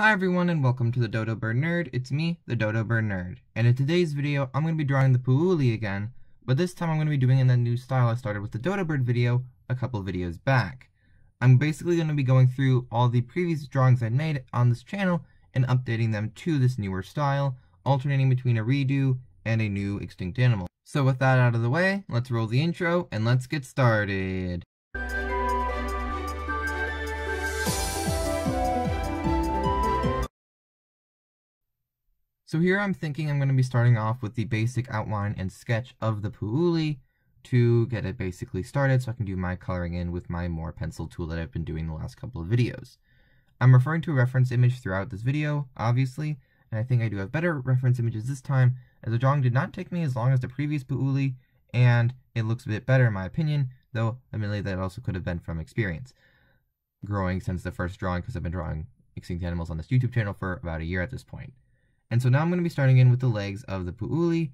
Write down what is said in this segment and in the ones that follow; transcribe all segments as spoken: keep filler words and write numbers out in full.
Hi everyone and welcome to the Dodo Bird Nerd. It's me, the Dodo Bird Nerd, and in today's video I'm going to be drawing the Po'ouli again, but this time I'm going to be doing it in that new style I started with the Dodo Bird video a couple videos back. I'm basically going to be going through all the previous drawings I made on this channel and updating them to this newer style, alternating between a redo and a new extinct animal. So with that out of the way, let's roll the intro and let's get started. So here I'm thinking I'm going to be starting off with the basic outline and sketch of the Po'ouli to get it basically started so I can do my coloring in with my more pencil tool that I've been doing the last couple of videos. I'm referring to a reference image throughout this video, obviously, and I think I do have better reference images this time, as the drawing did not take me as long as the previous Po'ouli, and it looks a bit better in my opinion, though admittedly that also could have been from experience. Growing since the first drawing, because I've been drawing extinct animals on this YouTube channel for about a year at this point. And so now I'm going to be starting in with the legs of the Po'ouli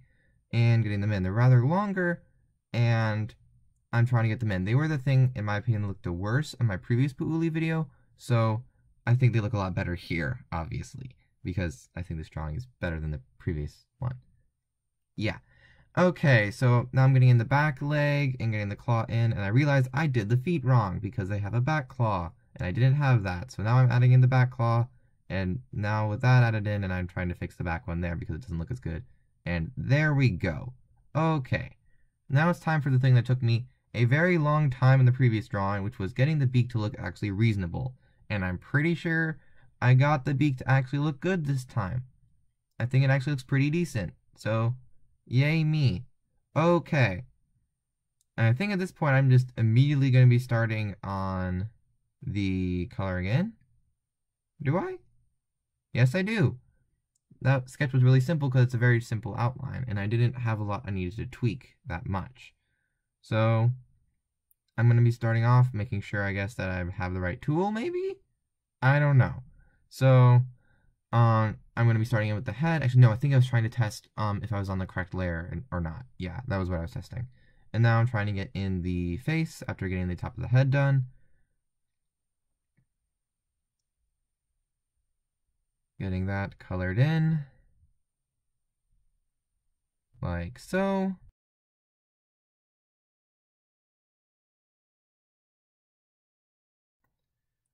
and getting them in. They're rather longer, and I'm trying to get them in. They were the thing, in my opinion, that looked the worst in my previous Po'ouli video, so I think they look a lot better here, obviously, because I think this drawing is better than the previous one. Yeah. Okay, so now I'm getting in the back leg and getting the claw in, and I realized I did the feet wrong because they have a back claw, and I didn't have that. So now I'm adding in the back claw. And now with that added in, and I'm trying to fix the back one there because it doesn't look as good. And there we go. Okay. Now it's time for the thing that took me a very long time in the previous drawing, which was getting the beak to look actually reasonable. And I'm pretty sure I got the beak to actually look good this time. I think it actually looks pretty decent. So, yay me. Okay. And I think at this point I'm just immediately going to be starting on the coloring in. Do I? Yes, I do. That sketch was really simple because it's a very simple outline, and I didn't have a lot I needed to tweak that much. So I'm going to be starting off making sure, I guess, that I have the right tool, maybe? I don't know. So um, I'm going to be starting in with the head. Actually, no, I think I was trying to test um, if I was on the correct layer or not. Yeah, that was what I was testing. And now I'm trying to get in the face after getting the top of the head done. Getting that colored in, like so.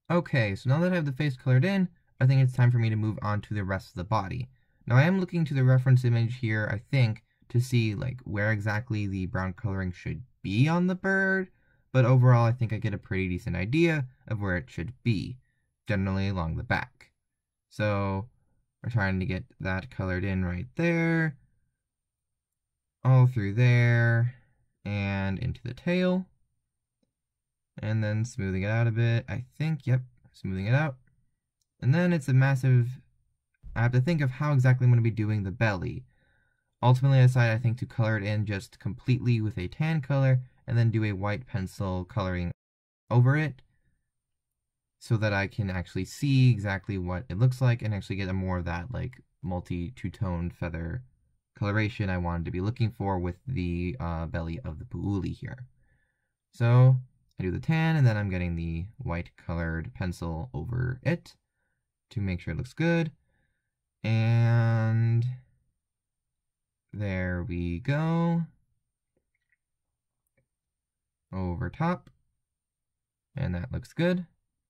Okay, so now that I have the face colored in, I think it's time for me to move on to the rest of the body. Now I am looking to the reference image here, I think, to see like where exactly the brown coloring should be on the bird, but overall I think I get a pretty decent idea of where it should be, generally along the back. So we're trying to get that colored in right there, all through there, and into the tail, and then smoothing it out a bit, I think, yep, smoothing it out. And then it's a massive, I have to think of how exactly I'm going to be doing the belly. Ultimately I decided, I think, to color it in just completely with a tan color, and then do a white pencil coloring over it, so that I can actually see exactly what it looks like and actually get a more of that like multi-two-tone feather coloration I wanted to be looking for with the uh, belly of the Po'ouli here. So I do the tan, and then I'm getting the white colored pencil over it to make sure it looks good. And there we go. Over top. And that looks good.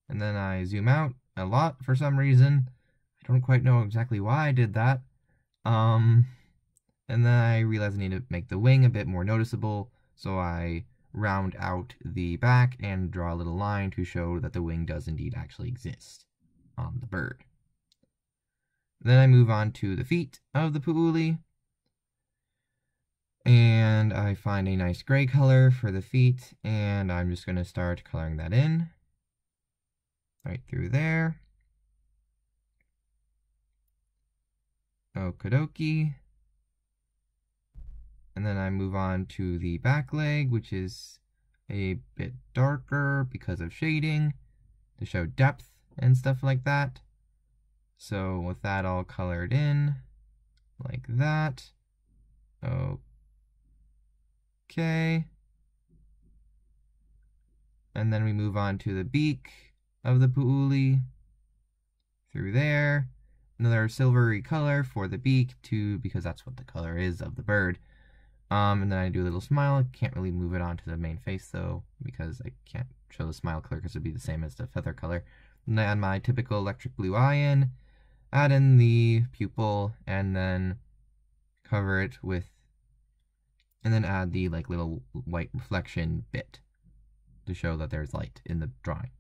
And then I zoom out a lot for some reason. I don't quite know exactly why I did that. Um, and then I realized I need to make the wing a bit more noticeable. So I round out the back and draw a little line to show that the wing does indeed actually exist on the bird. Then I move on to the feet of the Po'ouli. And I find a nice gray color for the feet. And I'm just going to start coloring that in. Right through there. Okie dokie. And then I move on to the back leg, which is a bit darker because of shading to show depth and stuff like that. So with that all colored in like that. Okay. And then we move on to the beak of the Po'ouli through there. Another silvery color for the beak, too, because that's what the color is of the bird. Um, and then I do a little smile. Can't really move it onto the main face, though, because I can't show the smile color because it would be the same as the feather color. And I add my typical electric blue eye in, add in the pupil, and then cover it with, and then add the like little white reflection bit to show that there's light in the drawing.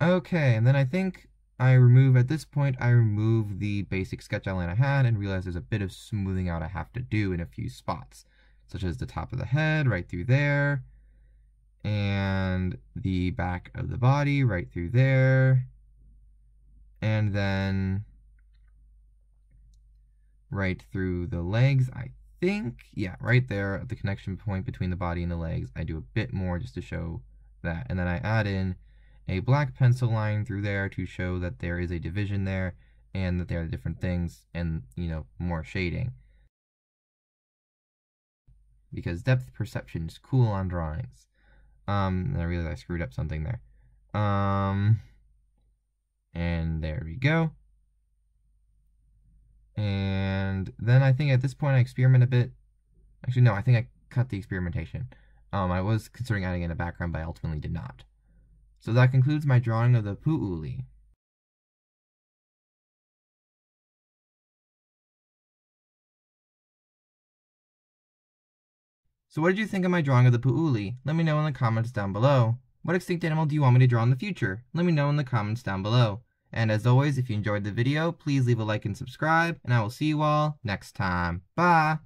Okay, and then I think I remove, at this point, I remove the basic sketch outline I had and realize there's a bit of smoothing out I have to do in a few spots, such as the top of the head right through there, and the back of the body right through there, and then right through the legs, I think, yeah, right there at the connection point between the body and the legs, I do a bit more just to show that, and then I add in a black pencil line through there to show that there is a division there and that there are different things and, you know, more shading. Because depth perception is cool on drawings. Um, and I realized I screwed up something there. Um, and there we go. And then I think at this point I experiment a bit. Actually, no, I think I cut the experimentation. Um, I was considering adding in a background, but I ultimately did not. So that concludes my drawing of the Po'ouli. So what did you think of my drawing of the Po'ouli? Let me know in the comments down below. What extinct animal do you want me to draw in the future? Let me know in the comments down below. And as always, if you enjoyed the video, please leave a like and subscribe, and I will see you all next time. Bye!